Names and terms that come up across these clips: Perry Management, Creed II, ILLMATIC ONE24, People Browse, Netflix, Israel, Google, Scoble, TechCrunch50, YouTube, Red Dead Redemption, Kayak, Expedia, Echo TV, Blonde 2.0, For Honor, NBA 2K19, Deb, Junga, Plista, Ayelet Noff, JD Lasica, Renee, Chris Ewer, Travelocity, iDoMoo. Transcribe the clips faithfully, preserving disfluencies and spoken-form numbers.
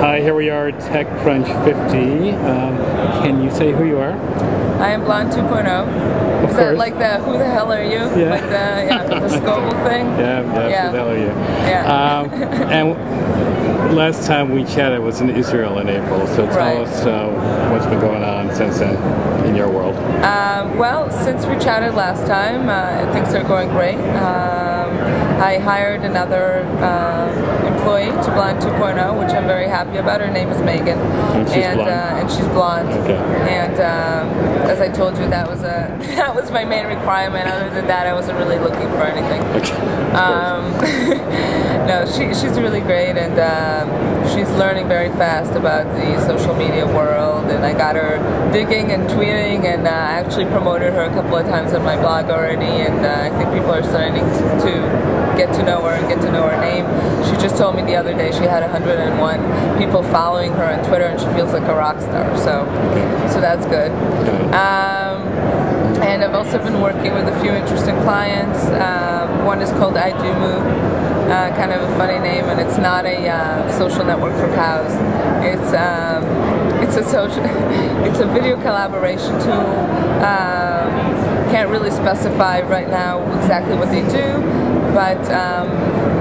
Hi, here we are, TechCrunch fifty. Um, can you say who you are? I am Blonde two point oh. Is that like the who the hell are you? Yeah. Like the, yeah, the Scoville thing? Yeah, that's yeah. Who the hell are you? Yeah. Um, and last time we chatted was in Israel in April, so tell right. us uh, what's been going on since then in your world. Um, well, since we chatted last time, uh, things are going great. Um, I hired another uh, employee to Blonde two point oh, which I'm very happy about. Her name is Megan, and she's and, blonde. Uh, and she's blonde. Okay. And um, as I told you, that was a that was my main requirement. Other than that, I wasn't really looking for anything. Okay. Um, no, she she's really great, and um, she's learning very fast about the social media world. And I got her digging and tweeting, and I uh, actually promoted her a couple of times on my blog already. And uh, I think people are starting to. to get to know her and get to know her name. She just told me the other day she had one hundred and one people following her on Twitter, and she feels like a rock star, so so that's good. Um, and I've also been working with a few interesting clients. Um, one is called iDoMoo. Uh, kind of a funny name, and it's not a uh, social network for cows. It's um, it's a social, it's a video collaboration tool. Um, can't really specify right now exactly what they do, but um,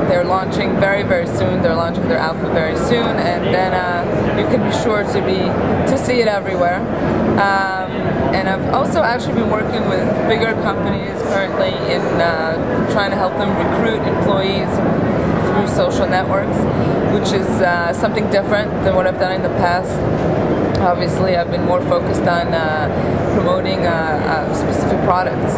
they're launching very, very soon. They're launching their alpha very soon, and then uh, you can be sure to be to see it everywhere. Um, and I've also actually been working with bigger companies currently in uh, trying to help them recruit employees through social networks, which is uh, something different than what I've done in the past. Obviously, I've been more focused on uh, promoting uh, uh, specific products,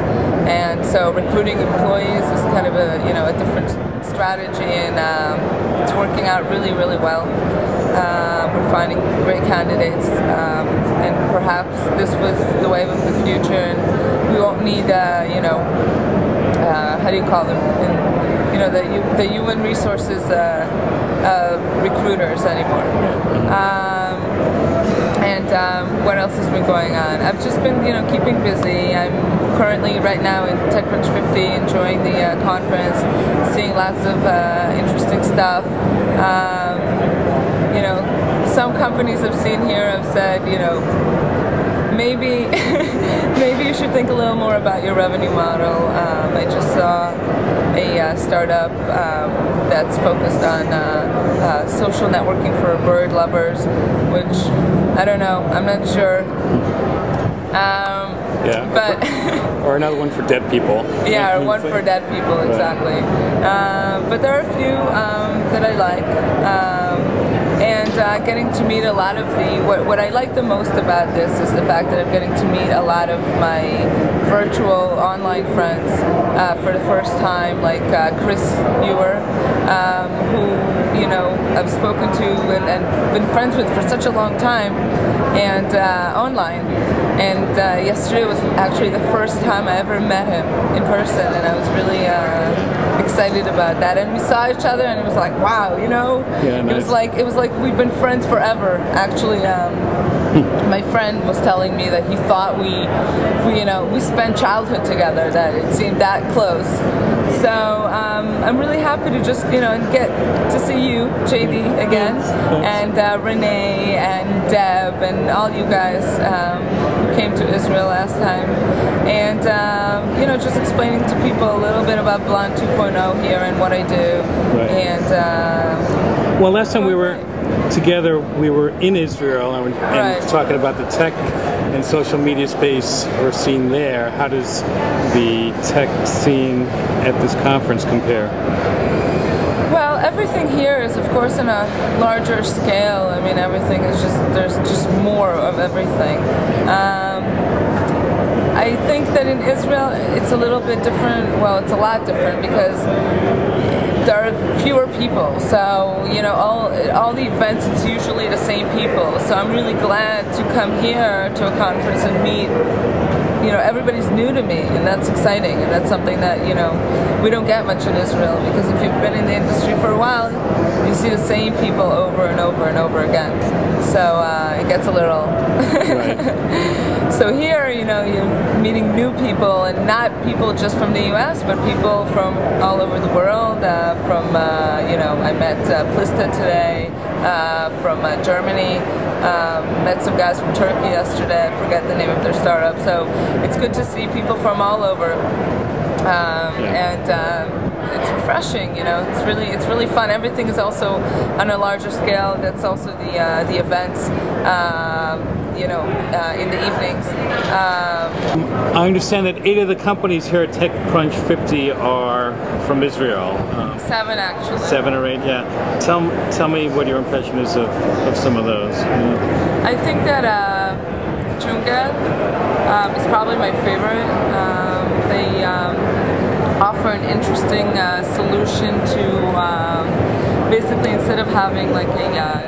and so recruiting employees is kind of a you know a different strategy, and um, it's working out really, really well. Uh, we're finding great candidates, um, and perhaps this was the wave of the future, and we won't need, uh, you know, uh, how do you call them, and, you know, the, the human resources uh, uh, recruiters anymore. Um, and um, what else has been going on? I've just been, you know, keeping busy. I'm currently right now in TechCrunch fifty, enjoying the uh, conference, seeing lots of uh, interesting stuff. Um, You know, some companies I've seen here have said, you know, maybe maybe you should think a little more about your revenue model. Um, I just saw a uh, startup um, that's focused on uh, uh, social networking for bird lovers, which, I don't know, I'm not sure. Um, yeah, but or another one for dead people. Yeah, or one for dead people, exactly. Uh, but there are a few um, that I like. Um, And uh, getting to meet a lot of the, what, what I like the most about this is the fact that I'm getting to meet a lot of my virtual online friends uh, for the first time, like uh, Chris Ewer, um, who, you know, I've spoken to and, and been friends with for such a long time, and uh, online. And uh, yesterday was actually the first time I ever met him in person, and I was really uh, excited about that. And we saw each other, and it was like, wow, you know, yeah, nice. It was like it was like we've been friends forever. Actually, um, my friend was telling me that he thought we, we, you know, we spent childhood together. That it seemed that close. So um, I'm really happy to just, you know, and get to see you, J D, again, and uh, Renee and Deb and all you guys um, who came to Israel last time. And, um, you know, just explaining to people a little bit about Blonde two point oh here and what I do. Right. And uh, well, last time we were together, we were in Israel and, and right. talking about the tech and social media space or scene there. How does the tech scene at this conference compare? Well, everything here is, of course, on a larger scale. I mean, everything is just, there's just more of everything. Um, I think that in Israel, it's a little bit different. Well, it's a lot different because there are fewer people, so you know all all the events, it's usually the same people. So I'm really glad to come here to a conference and meet. You know, everybody's new to me, and that's exciting, and that's something that you know we don't get much in Israel, because if you've been in the industry for a while, you see the same people over and over and over again. So uh, it gets a little. Right. So here, you know, you're meeting new people, and not people just from the U S, but people from all over the world. Uh, from uh, you know, I met uh, Plista today. uh, from uh, Germany. Um, met some guys from Turkey yesterday. I forget the name of their startup. So it's good to see people from all over, um, yeah. and um, it's refreshing. You know, it's really it's really fun. Everything is also on a larger scale. That's also the uh, the events. Uh, you know, uh, in the evenings. Um, I understand that eight of the companies here at TechCrunch fifty are from Israel. Um, seven, actually. Seven or eight, yeah. Tell, tell me what your impression is of, of some of those. Yeah. I think that uh, Junga um, is probably my favorite. Um, they um, offer an interesting uh, solution to um, basically, instead of having like a uh,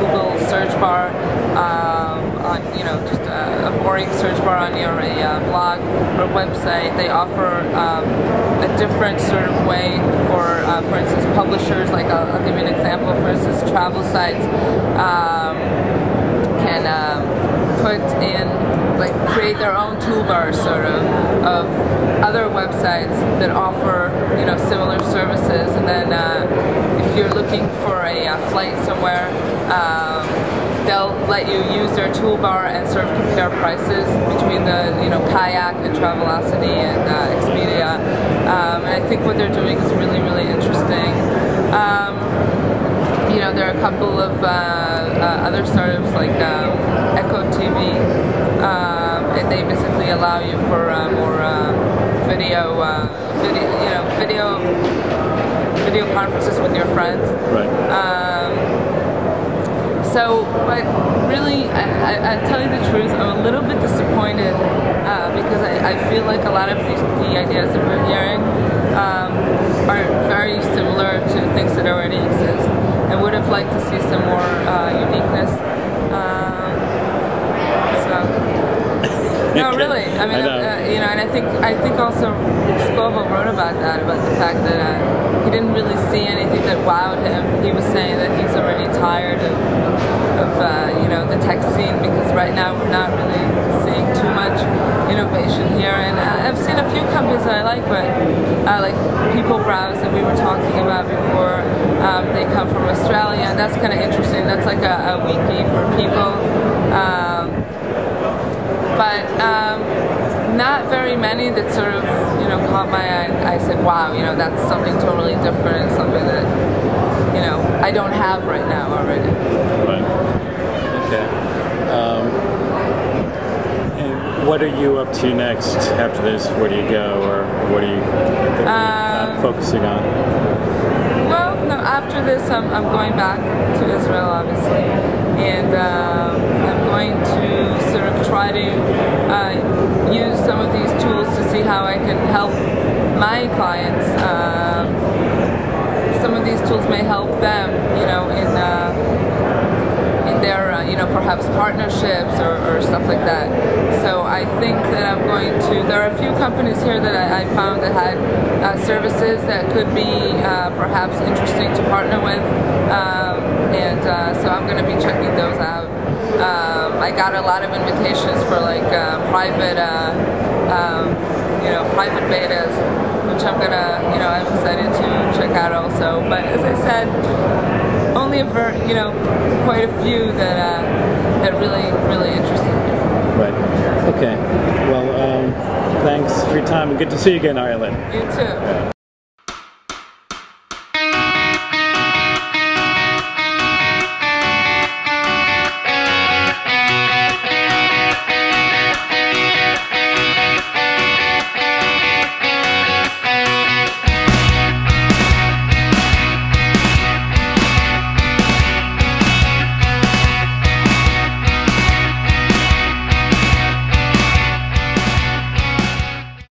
Google search bar, uh, on, you know, just a, a boring search bar on your uh, blog or website, they offer um, a different sort of way for, uh, for instance, publishers. Like I'll, I'll give you an example. For instance, travel sites um, can um, put in, like, create their own toolbar sort of of other websites that offer, you know, similar services. And then uh, if you're looking for a, a flight somewhere, Um, they'll let you use their toolbar and sort of compare prices between the, you know, Kayak and Travelocity and uh, Expedia. Um, and I think what they're doing is really, really interesting. Um, you know, there are a couple of uh, uh, other startups like um, Echo T V, um, and they basically allow you for uh, more uh, video, uh, video, you know, video, video conferences with your friends. Right. Um, So, but really, I, I, I tell you the truth, I'm a little bit disappointed uh, because I, I feel like a lot of these, the ideas that we're hearing um, are very similar to things that already exist. I would have liked to see some more uh, uniqueness. Um, so, no, really. I mean, I know. Uh, you know, and I think I think also Scoble wrote about that, about the fact that uh, he didn't really see anything that wowed him. He was saying that he's already tired of. of uh, you know, the tech scene, because right now we're not really seeing too much innovation here. And uh, I've seen a few companies that I like, but uh, like People Browse that we were talking about before, um, they come from Australia, and that's kind of interesting. That's like a, a wiki for people, um, but um, not very many that sort of, you know, caught my eye and I said, wow, you know, that's something totally different and something that, you know, I don't have right now already. Right. Okay. Um, and what are you up to next after this? Where do you go, or what are you um, uh, focusing on? Well, no, after this, I'm, I'm going back to Israel, obviously, and um, I'm going to sort of try to uh, use some of these tools to see how I can help my clients. Um, some of these tools may help them, you know, in. Uh, their, uh, you know, perhaps partnerships or, or stuff like that. So I think that I'm going to, there are a few companies here that I, I found that had uh, services that could be uh, perhaps interesting to partner with, um, and uh, so I'm going to be checking those out. Um, I got a lot of invitations for like uh, private, uh, um, you know, private betas, which I'm going to, you know, I'm excited to check out also. But as I said, only a ver you know, quite a few that uh, that really, really interested me. Right. Okay. Well, um, thanks for your time, and good to see you again, Ayelet. You too. Yeah.